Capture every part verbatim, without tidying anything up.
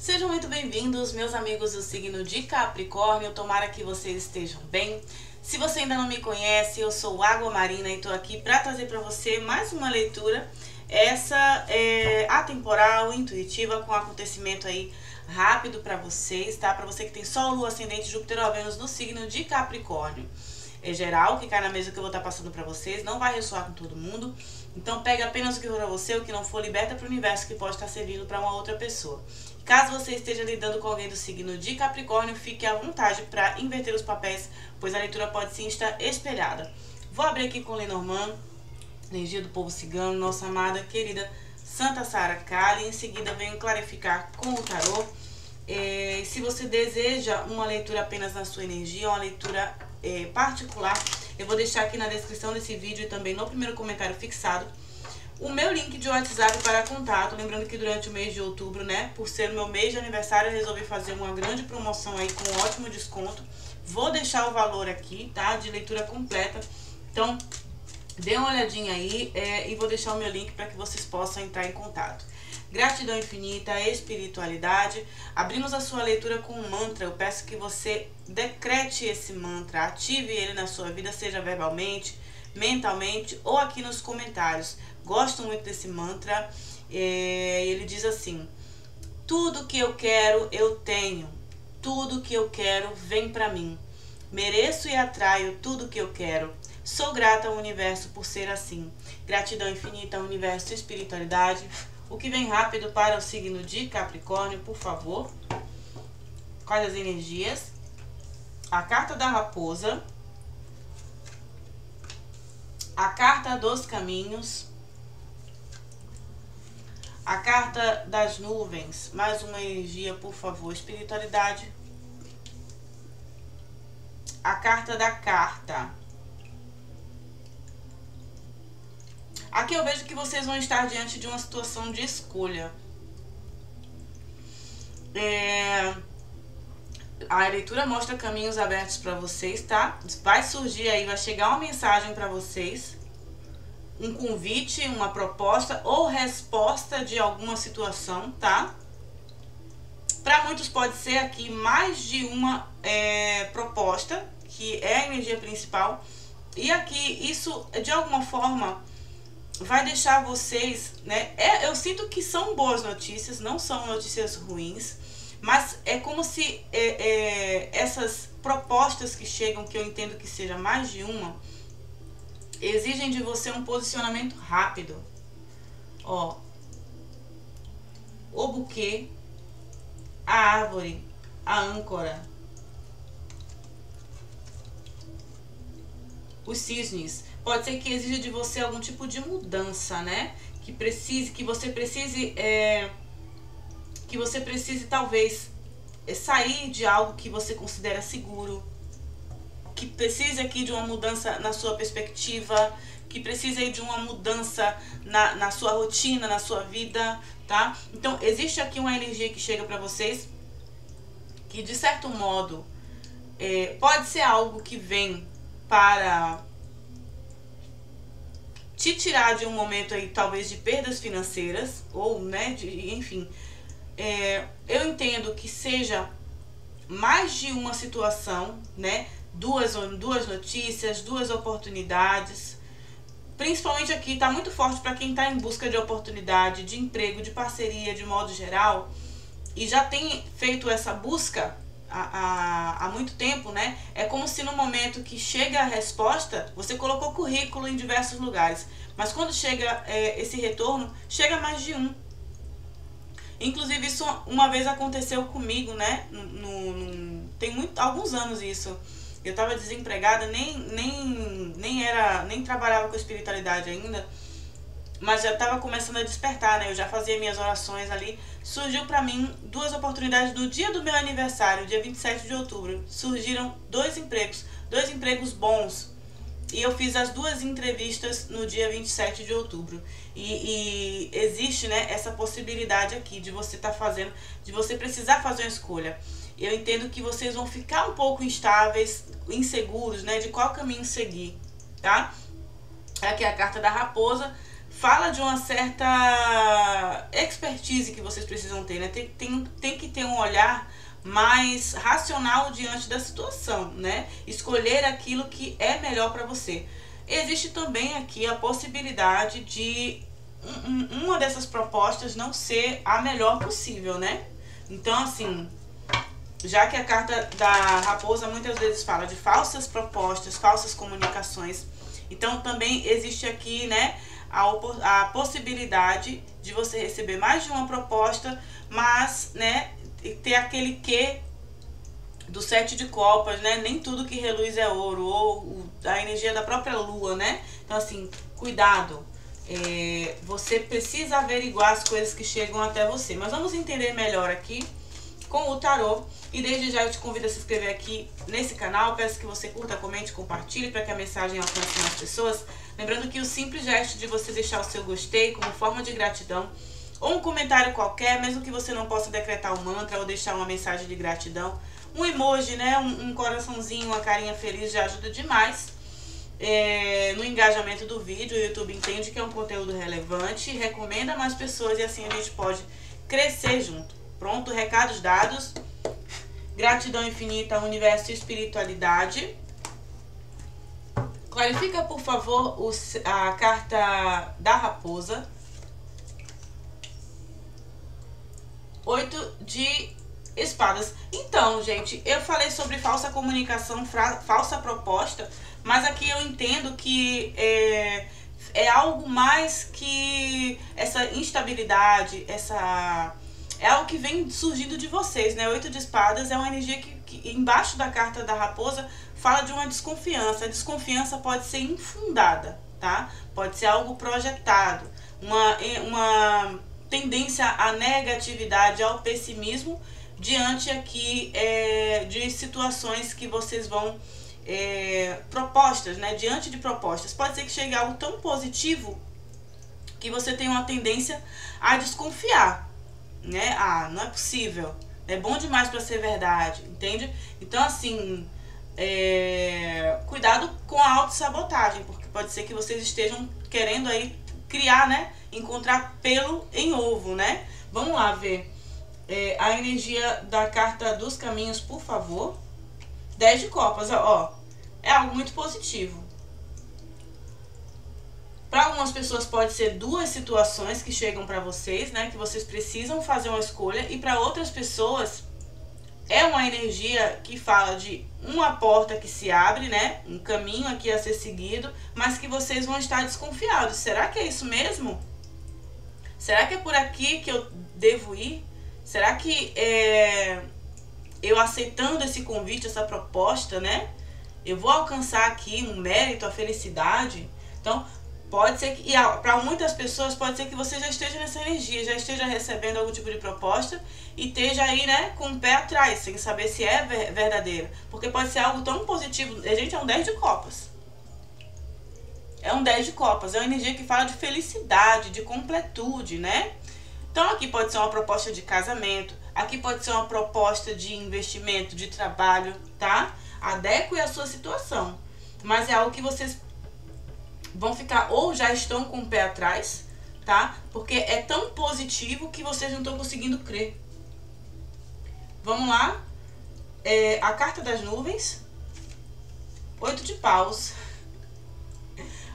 Sejam muito bem-vindos, meus amigos do signo de Capricórnio, tomara que vocês estejam bem. Se você ainda não me conhece, eu sou Água Marina e estou aqui para trazer para você mais uma leitura, essa é atemporal, intuitiva, com acontecimento aí rápido para vocês, tá? Para você que tem Sol, Lua, Ascendente, Júpiter ou Vênus no signo de Capricórnio. É geral, que cai na mesa que eu vou estar passando pra vocês, não vai ressoar com todo mundo. Então pega apenas o que for pra você, o que não for, liberta pro universo que pode estar servindo pra uma outra pessoa. Caso você esteja lidando com alguém do signo de Capricórnio, fique à vontade pra inverter os papéis, pois a leitura pode sim estar espelhada. Vou abrir aqui com Lenormand, energia do povo cigano, nossa amada, querida Santa Sara Kali. Em seguida venho clarificar com o tarô. É, se você deseja uma leitura apenas na sua energia, uma leitura é, particular, eu vou deixar aqui na descrição desse vídeo e também no primeiro comentário fixado o meu link de WhatsApp para contato. Lembrando que durante o mês de outubro, né, por ser o meu mês de aniversário, eu resolvi fazer uma grande promoção aí com um ótimo desconto. Vou deixar o valor aqui, tá, de leitura completa. Então, dê uma olhadinha aí é, e vou deixar o meu link para que vocês possam entrar em contato. Gratidão infinita, espiritualidade. Abrimos a sua leitura com um mantra. Eu peço que você decrete esse mantra, ative ele na sua vida, seja verbalmente, mentalmente ou aqui nos comentários. Gosto muito desse mantra. É, ele diz assim: tudo que eu quero, eu tenho. Tudo que eu quero, vem pra mim. Mereço e atraio tudo que eu quero. Sou grata ao universo por ser assim. Gratidão infinita, universo, espiritualidade. O que vem rápido para o signo de Capricórnio, por favor. Quais as energias? A carta da raposa. A carta dos caminhos. A carta das nuvens. Mais uma energia, por favor. Espiritualidade. A carta da carta. Aqui eu vejo que vocês vão estar diante de uma situação de escolha. É... A leitura mostra caminhos abertos para vocês, tá? Vai surgir aí, vai chegar uma mensagem para vocês. Um convite, uma proposta ou resposta de alguma situação, tá? Para muitos pode ser aqui mais de uma é, proposta, que é a energia principal. E aqui isso, de alguma forma, vai deixar vocês, né? É, eu sinto que são boas notícias, não são notícias ruins, mas é como se é, é, essas propostas que chegam, que eu entendo que seja mais de uma, exigem de você um posicionamento rápido. Ó, o buquê, a árvore, a âncora, os cisnes. Pode ser que exija de você algum tipo de mudança, né? Que precise, que você precise, é, que você precise talvez sair de algo que você considera seguro, que precise aqui de uma mudança na sua perspectiva, que precise aí de uma mudança na, na sua rotina, na sua vida, tá? Então existe aqui uma energia que chega para vocês, que de certo modo é, pode ser algo que vem para te tirar de um momento aí, talvez, de perdas financeiras, ou, né, de, enfim, é, eu entendo que seja mais de uma situação, né, duas, duas notícias, duas oportunidades, principalmente aqui, tá muito forte para quem tá em busca de oportunidade, de emprego, de parceria, de modo geral, e já tem feito essa busca Há, há, há muito tempo, né? É como se no momento que chega a resposta, você colocou currículo em diversos lugares, mas quando chega é, esse retorno, chega mais de um. Inclusive isso uma vez aconteceu comigo, né? No, no, no, tem muito, alguns anos isso. Eu estava desempregada, nem, nem, nem, era, nem trabalhava com espiritualidade ainda, mas já estava começando a despertar, né? Eu já fazia minhas orações ali. Surgiu para mim duas oportunidades no dia do meu aniversário, dia vinte e sete de outubro. Surgiram dois empregos, dois empregos bons. E eu fiz as duas entrevistas no dia vinte e sete de outubro. E, e existe, né, essa possibilidade aqui de você estar fazendo, de você precisar fazer uma escolha. Eu entendo que vocês vão ficar um pouco instáveis, inseguros, né, de qual caminho seguir, tá? Aqui é a carta da raposa. fala de uma certa expertise que vocês precisam ter, né? Tem, tem, tem que ter um olhar mais racional diante da situação, né? Escolher aquilo que é melhor para você. Existe também aqui a possibilidade de um, uma dessas propostas não ser a melhor possível, né? Então, assim, já que a carta da raposa muitas vezes fala de falsas propostas, falsas comunicações, então também existe aqui, né, a, a possibilidade de você receber mais de uma proposta, mas, né, ter aquele quê do sete de copas, né? Nem tudo que reluz é ouro, ou a energia da própria lua, né? Então, assim, cuidado. É, você precisa averiguar as coisas que chegam até você. Mas vamos entender melhor aqui com o tarô. E desde já eu te convido a se inscrever aqui nesse canal. Peço que você curta, comente, compartilhe para que a mensagem alcance mais pessoas. Lembrando que o simples gesto de você deixar o seu gostei como forma de gratidão, ou um comentário qualquer, mesmo que você não possa decretar um mantra ou deixar uma mensagem de gratidão, um emoji, né, um, um coraçãozinho, uma carinha feliz já ajuda demais é, no engajamento do vídeo. O YouTube entende que é um conteúdo relevante, recomenda mais pessoas e assim a gente pode crescer junto. Pronto, recados dados. Gratidão infinita, universo e espiritualidade. Clarifica, por favor, o, a carta da raposa. Oito de espadas. Então, gente, eu falei sobre falsa comunicação, falsa proposta, mas aqui eu entendo que é, é algo mais que essa instabilidade, essa é algo que vem surgindo de vocês, né? Oito de espadas é uma energia que, que embaixo da carta da raposa fala de uma desconfiança. A desconfiança pode ser infundada, tá? Pode ser algo projetado, uma... uma tendência à negatividade, ao pessimismo, diante aqui é, de situações que vocês vão... É, propostas, né? Diante de propostas. Pode ser que chegue algo tão positivo que você tenha uma tendência a desconfiar, né? Ah, não é possível. É bom demais para ser verdade, entende? Então, assim, é, cuidado com a autossabotagem, porque pode ser que vocês estejam querendo aí criar, né? Encontrar pelo em ovo, né? Vamos lá ver é, a energia da carta dos caminhos, por favor. Dez de copas, ó. É algo muito positivo. Para algumas pessoas pode ser duas situações que chegam para vocês, né? Que vocês precisam fazer uma escolha. E para outras pessoas é uma energia que fala de uma porta que se abre, né? Um caminho aqui a ser seguido, mas que vocês vão estar desconfiados. Será que é isso mesmo? Será que é por aqui que eu devo ir? Será que é, eu aceitando esse convite, essa proposta, né? Eu vou alcançar aqui um mérito, a felicidade? Então, pode ser que... E para muitas pessoas pode ser que você já esteja nessa energia, já esteja recebendo algum tipo de proposta e esteja aí, né, com o pé atrás, sem saber se é verdadeira. Porque pode ser algo tão positivo. A gente é um dez de copas. É um dez de copas, é uma energia que fala de felicidade, de completude, né? Então aqui pode ser uma proposta de casamento, aqui pode ser uma proposta de investimento, de trabalho, tá? Adeque a sua situação, mas é algo que vocês vão ficar ou já estão com o pé atrás, tá? Porque é tão positivo que vocês não estão conseguindo crer. Vamos lá, é, a carta das nuvens, oito de paus.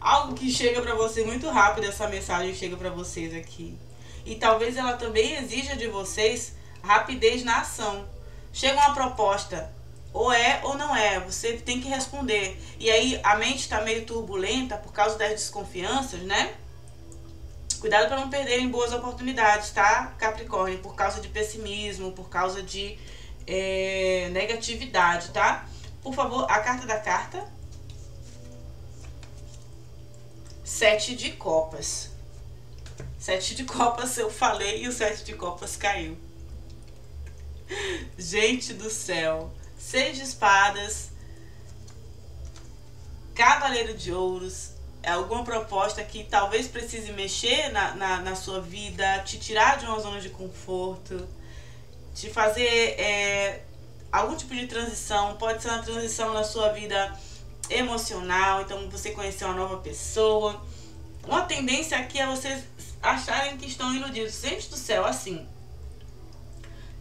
Algo que chega pra você muito rápido, essa mensagem chega pra vocês aqui. E talvez ela também exija de vocês rapidez na ação. Chega uma proposta, ou é ou não é, você tem que responder. E aí a mente tá meio turbulenta por causa das desconfianças, né? Cuidado para não perderem boas oportunidades, tá, Capricórnio? Por causa de pessimismo, por causa de é, negatividade, tá? Por favor, a carta da carta... Sete de copas. Sete de copas eu falei e o sete de copas caiu. Gente do céu. Seis de espadas. Cavaleiro de ouros. É alguma proposta que talvez precise mexer na, na, na sua vida, te tirar de uma zona de conforto, te fazer é, algum tipo de transição. Pode ser uma transição na sua vida emocional, então você conhecer uma nova pessoa, Uma tendência aqui é vocês acharem que estão iludidos. Gente do céu, assim,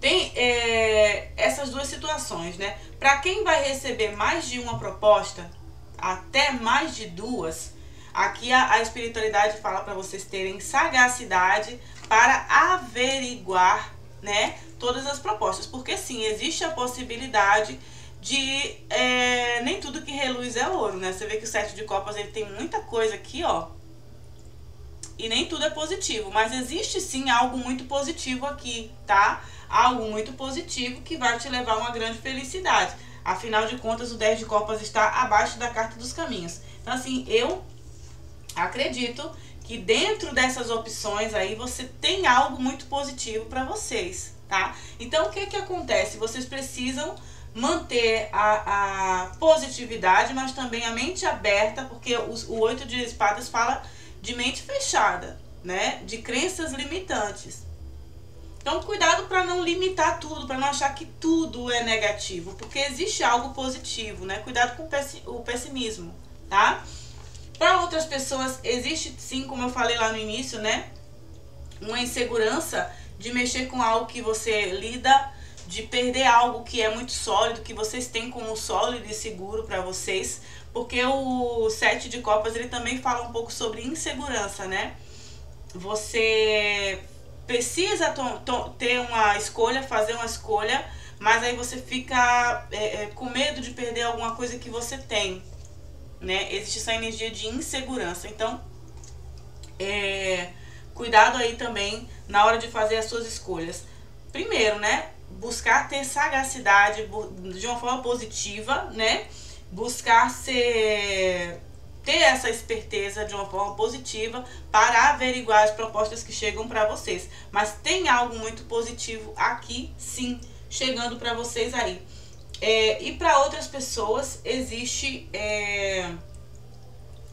tem é, essas duas situações, né? Para quem vai receber mais de uma proposta, até mais de duas, aqui a, a espiritualidade fala para vocês terem sagacidade para averiguar, né, todas as propostas. Porque sim, existe a possibilidade de é, nem tudo que reluz é ouro, né? Você vê que o sete de copas ele tem muita coisa aqui, ó. E nem tudo é positivo, mas existe sim algo muito positivo aqui, tá? Algo muito positivo que vai te levar a uma grande felicidade. Afinal de contas, o dez de copas está abaixo da carta dos caminhos. Então assim, eu acredito que dentro dessas opções aí você tem algo muito positivo para vocês, tá? Então o que que acontece? Vocês precisam manter a, a positividade, mas também a mente aberta, porque os, o oito de espadas fala de mente fechada, né? De crenças limitantes. Então cuidado para não limitar tudo, para não achar que tudo é negativo, porque existe algo positivo, né? Cuidado com o pessimismo, tá? Para outras pessoas existe sim, como eu falei lá no início, né? Uma insegurança de mexer com algo que você lida, de perder algo que é muito sólido, que vocês têm como sólido e seguro para vocês, porque o sete de copas ele também fala um pouco sobre insegurança, né? Você precisa ter uma escolha, fazer uma escolha, mas aí você fica é, é, com medo de perder alguma coisa que você tem, né? Existe essa energia de insegurança. Então, é, cuidado aí também na hora de fazer as suas escolhas. Primeiro, né? Buscar ter sagacidade de uma forma positiva, né? Buscar ser... ter essa esperteza de uma forma positiva para averiguar as propostas que chegam para vocês. Mas tem algo muito positivo aqui, sim, chegando para vocês aí. É, e para outras pessoas existe... É,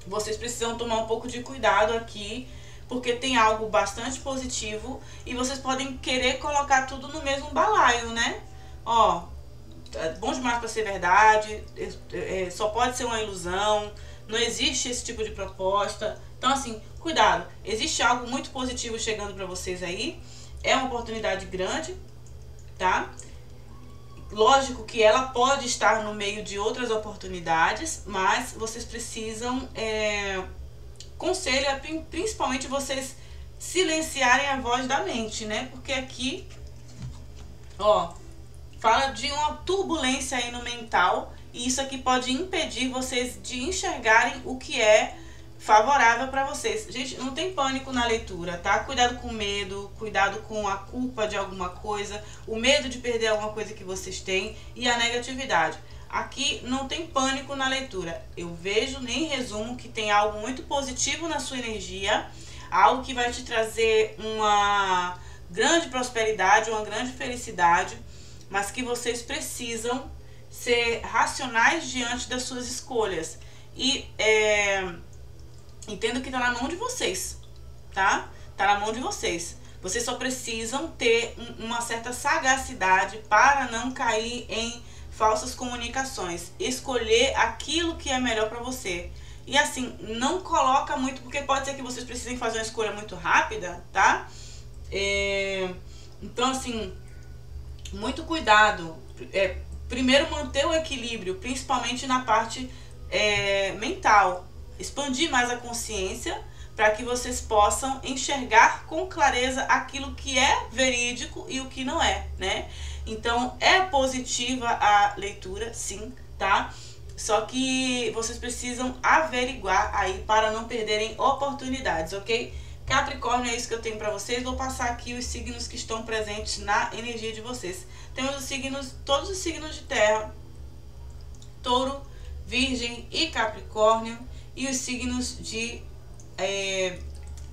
vocês precisam tomar um pouco de cuidado aqui, porque tem algo bastante positivo e vocês podem querer colocar tudo no mesmo balaio, né? Ó, bom demais para ser verdade, é, é, só pode ser uma ilusão... Não existe esse tipo de proposta. Então assim, cuidado. Existe algo muito positivo chegando pra vocês aí. É uma oportunidade grande, tá? Lógico que ela pode estar no meio de outras oportunidades, mas vocês precisam... É, conselho é principalmente vocês silenciarem a voz da mente, né? Porque aqui, ó, fala de uma turbulência aí no mental... E isso aqui pode impedir vocês de enxergarem o que é favorável para vocês. Gente, não tem pânico na leitura, tá? Cuidado com o medo, cuidado com a culpa de alguma coisa, o medo de perder alguma coisa que vocês têm e a negatividade. Aqui não tem pânico na leitura. Eu vejo, nem resumo, que tem algo muito positivo na sua energia, algo que vai te trazer uma grande prosperidade, uma grande felicidade, mas que vocês precisam... ser racionais diante das suas escolhas. E é, entendo que tá na mão de vocês, tá? Tá na mão de vocês. Vocês só precisam ter um, uma certa sagacidade para não cair em falsas comunicações. Escolher aquilo que é melhor para você. E assim, não coloca muito, porque pode ser que vocês precisem fazer uma escolha muito rápida, tá? É, então assim, muito cuidado. É, Primeiro, manter o equilíbrio, principalmente na parte é, mental. Expandir mais a consciência para que vocês possam enxergar com clareza aquilo que é verídico e o que não é, né? Então, é positiva a leitura, sim, tá? Só que vocês precisam averiguar aí para não perderem oportunidades, ok? Capricórnio, é isso que eu tenho para vocês. Vou passar aqui os signos que estão presentes na energia de vocês. Temos os signos, todos os signos de terra, touro, virgem e capricórnio, e os signos de é,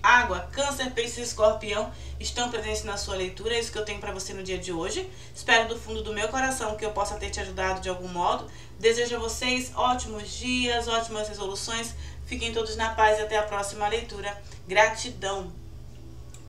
água, câncer, peixe e escorpião estão presentes na sua leitura. É isso que eu tenho para você no dia de hoje. Espero do fundo do meu coração que eu possa ter te ajudado de algum modo. Desejo a vocês ótimos dias, ótimas resoluções. Fiquem todos na paz e até a próxima leitura. Gratidão!